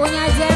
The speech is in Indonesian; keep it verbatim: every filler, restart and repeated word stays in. Punya aja.